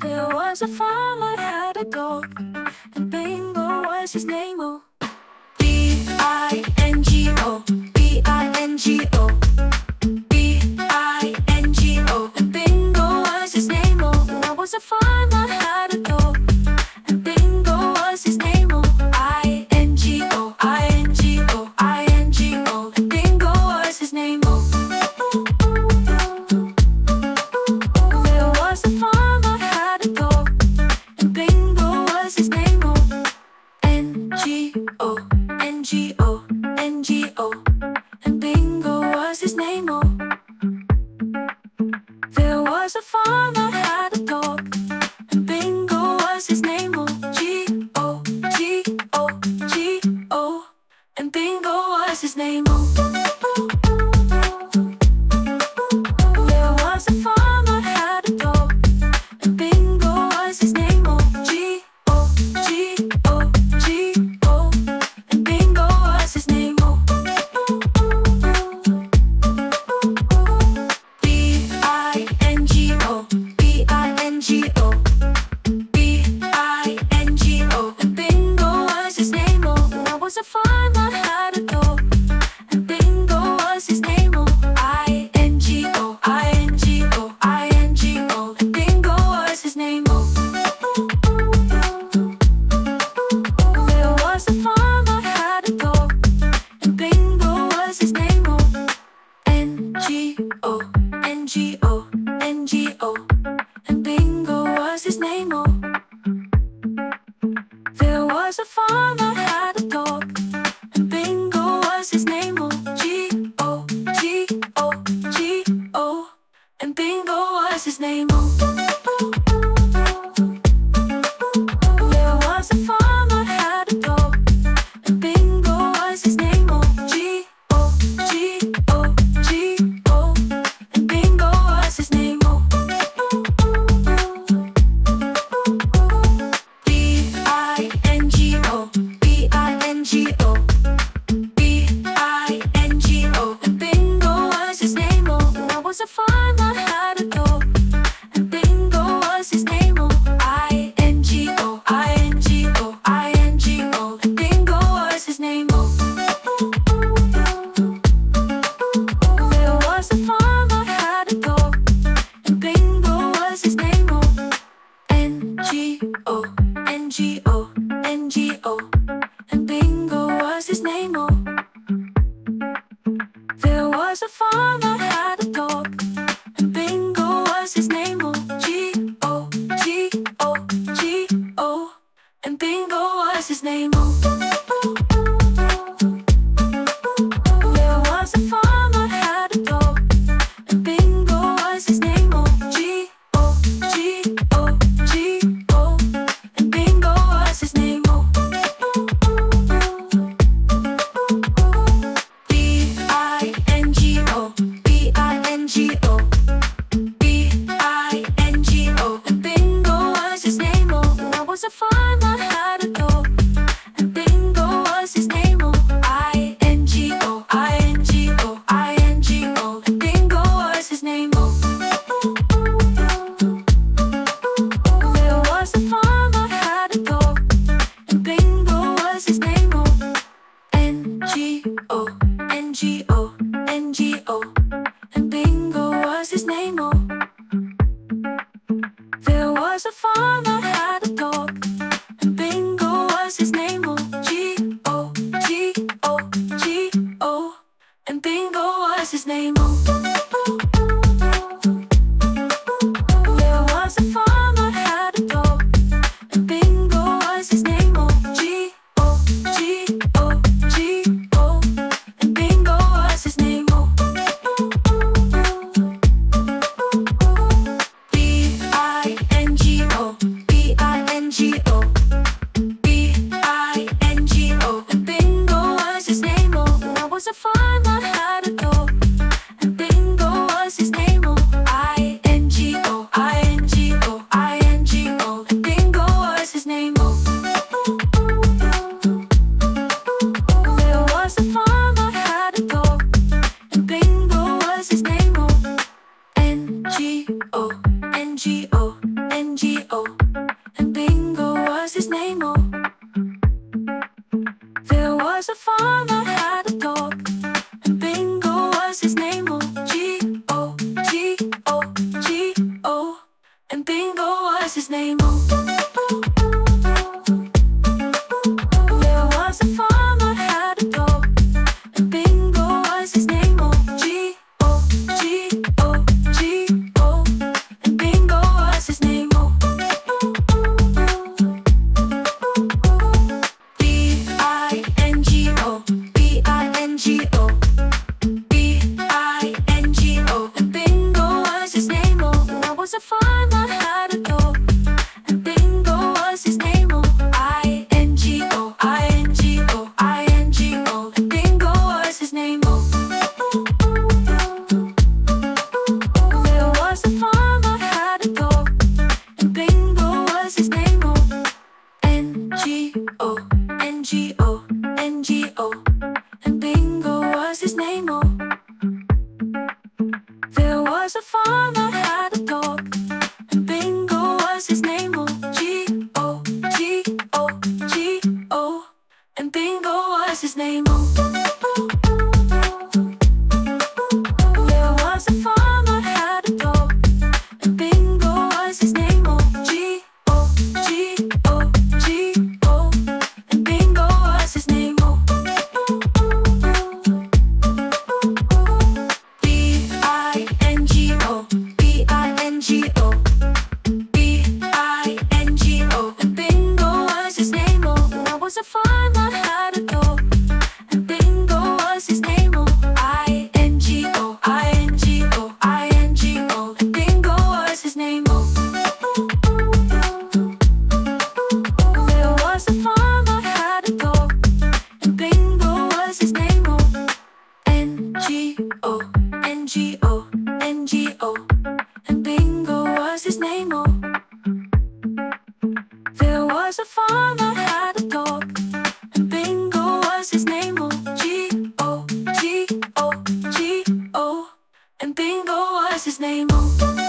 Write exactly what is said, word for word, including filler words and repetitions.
There was a farmer had a dog, and Bingo was his name. Oh, B I N G O, B I N G O, B I N G O, and Bingo was his name. Oh, there was a farmer had a dog, and Bingo was his name. Oh, I N G O, I N G O, I N G O, and Bingo was his name. Oh. N G O, N G O, and Bingo was his name. Oh, there was a farmer had a dog, and Bingo was his name. Oh, G O, G O, G O, and Bingo was his name. Oh. A farmer had a dog, and Bingo was his name. Oh, I N G O, I N G O, I N G O, and Bingo was his name. Oh, there was a farmer had a dog, and Bingo was his name. Oh, N G O, N G O, N G O, and Bingo was his name. Oh, there was a farmer had a dog, and Bingo was his name. Oh, G O, G O, G O, and Bingo was his name. Oh. There was a farmer had a dog, and Bingo was his name. Oh, G O, G O, G O, and Bingo was his name. Oh. B I N G O, B I N G O, B I N G O, and Bingo was his name. Oh, there was a farmer had a dog, and Bingo was his name. Oh, I N G O, I N G O, I N G O, and Bingo was his name. Oh, there was a farmer had a dog, and Bingo was his name. Oh, N G O, N G O, N G O, and Bingo was his name. Oh, there was a farmer had a dog, and Bingo was his name. Oh, G O, G O, G O, and Bingo was his name. Oh, there was a farmer had a dog, and Bingo was his name. Oh, G O, G O, G O, and Bingo was his name. Oh. N G O, N G O, N G O, and Bingo was B O, N G O, N G O, and Bingo was his name, oh. There was a farmer had a dog, and Bingo was his name, oh. G O, G O, G O, and Bingo was his name, oh. N G O, N G O, and Bingo was his name, oh. There was a farmer had a dog, and Bingo was his name, oh. G O, G O, G O, and Bingo was his name, oh. N G O, N G O, and Bingo was his name, oh. There was a farmer had a dog, and Bingo was his name, oh. G O, G O, G O, and Bingo was his name, oh.